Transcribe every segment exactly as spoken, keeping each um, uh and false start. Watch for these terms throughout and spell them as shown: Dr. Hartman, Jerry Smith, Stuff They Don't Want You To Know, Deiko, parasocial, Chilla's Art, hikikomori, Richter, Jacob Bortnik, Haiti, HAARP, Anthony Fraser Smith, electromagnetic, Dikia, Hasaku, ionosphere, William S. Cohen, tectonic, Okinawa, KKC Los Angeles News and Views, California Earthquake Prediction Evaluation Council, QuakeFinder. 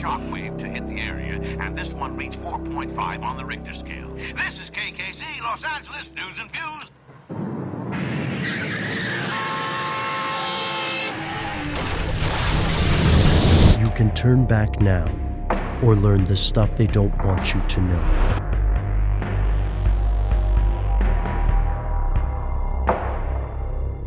shock wave to hit the area, and this one reached four point five on the Richter scale. This is K K C Los Angeles News and Views. You can turn back now, or learn the stuff they don't want you to know.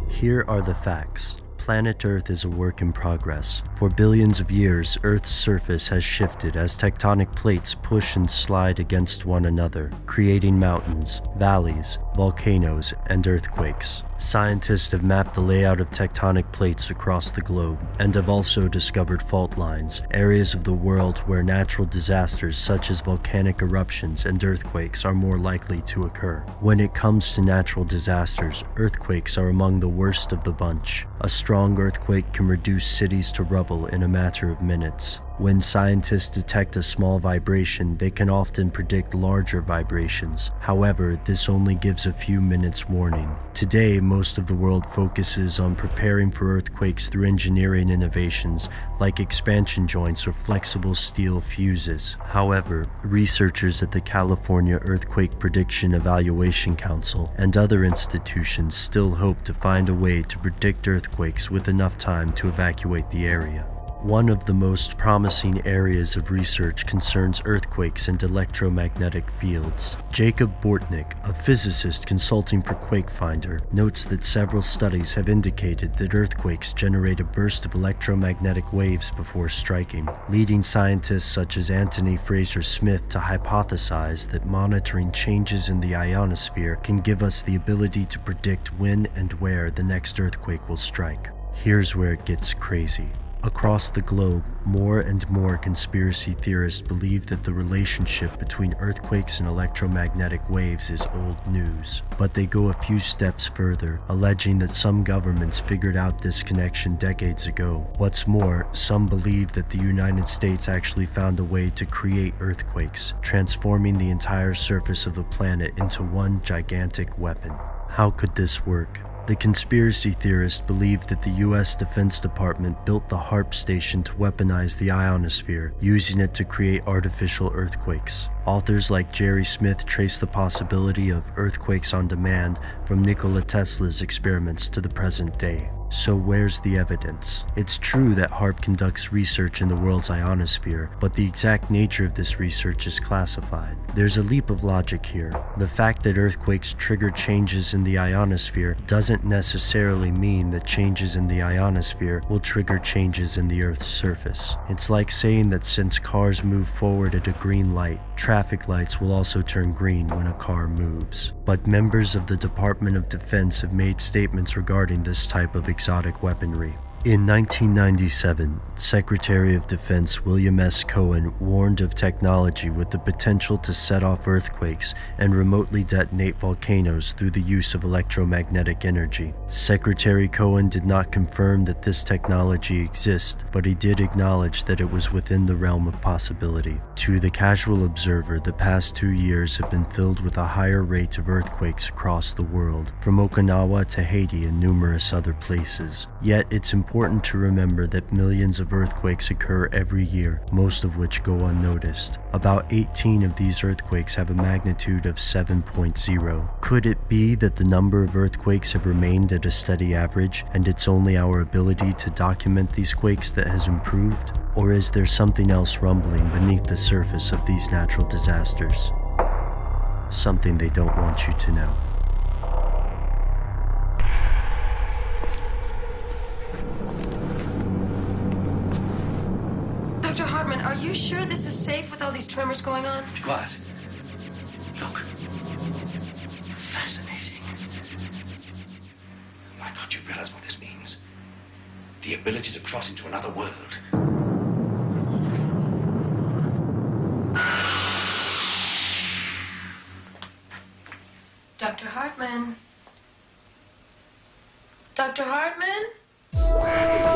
Here are the facts. Planet Earth is a work in progress. For billions of years, Earth's surface has shifted as tectonic plates push and slide against one another, creating mountains, valleys, volcanoes, and earthquakes. Scientists have mapped the layout of tectonic plates across the globe and have also discovered fault lines, areas of the world where natural disasters such as volcanic eruptions and earthquakes are more likely to occur. When it comes to natural disasters, earthquakes are among the worst of the bunch. A strong earthquake can reduce cities to rubble in a matter of minutes. When scientists detect a small vibration, they can often predict larger vibrations. However, this only gives a few minutes warning. Today, most of the world focuses on preparing for earthquakes through engineering innovations like expansion joints or flexible steel fuses. However, researchers at the California Earthquake Prediction Evaluation Council and other institutions still hope to find a way to predict earthquakes with enough time to evacuate the area. One of the most promising areas of research concerns earthquakes and electromagnetic fields. Jacob Bortnik, a physicist consulting for QuakeFinder, notes that several studies have indicated that earthquakes generate a burst of electromagnetic waves before striking, leading scientists such as Anthony Fraser Smith to hypothesize that monitoring changes in the ionosphere can give us the ability to predict when and where the next earthquake will strike. Here's where it gets crazy. Across the globe, more and more conspiracy theorists believe that the relationship between earthquakes and electromagnetic waves is old news. But they go a few steps further, alleging that some governments figured out this connection decades ago. What's more, some believe that the United States actually found a way to create earthquakes, transforming the entire surface of the planet into one gigantic weapon. How could this work? The conspiracy theorists believe that the U S Defense Department built the HAARP station to weaponize the ionosphere, using it to create artificial earthquakes. Authors like Jerry Smith trace the possibility of earthquakes on demand from Nikola Tesla's experiments to the present day. So where's the evidence? It's true that HAARP conducts research in the world's ionosphere, but the exact nature of this research is classified. There's a leap of logic here. The fact that earthquakes trigger changes in the ionosphere doesn't necessarily mean that changes in the ionosphere will trigger changes in the Earth's surface. It's like saying that since cars move forward at a green light, traffic lights will also turn green when a car moves. But members of the Department of Defense have made statements regarding this type of exotic weaponry. In nineteen ninety-seven, Secretary of Defense William S. Cohen warned of technology with the potential to set off earthquakes and remotely detonate volcanoes through the use of electromagnetic energy. Secretary Cohen did not confirm that this technology exists, but he did acknowledge that it was within the realm of possibility. To the casual observer, the past two years have been filled with a higher rate of earthquakes across the world, from Okinawa to Haiti and numerous other places. Yet it's important It's important to remember that millions of earthquakes occur every year, most of which go unnoticed. About eighteen of these earthquakes have a magnitude of seven point zero. Could it be that the number of earthquakes have remained at a steady average, and it's only our ability to document these quakes that has improved? Or is there something else rumbling beneath the surface of these natural disasters? Something they don't want you to know. Are you sure this is safe with all these tremors going on? What? Look. Fascinating. Why can't you realize what this means? The ability to cross into another world. Doctor Hartman. Doctor Hartman?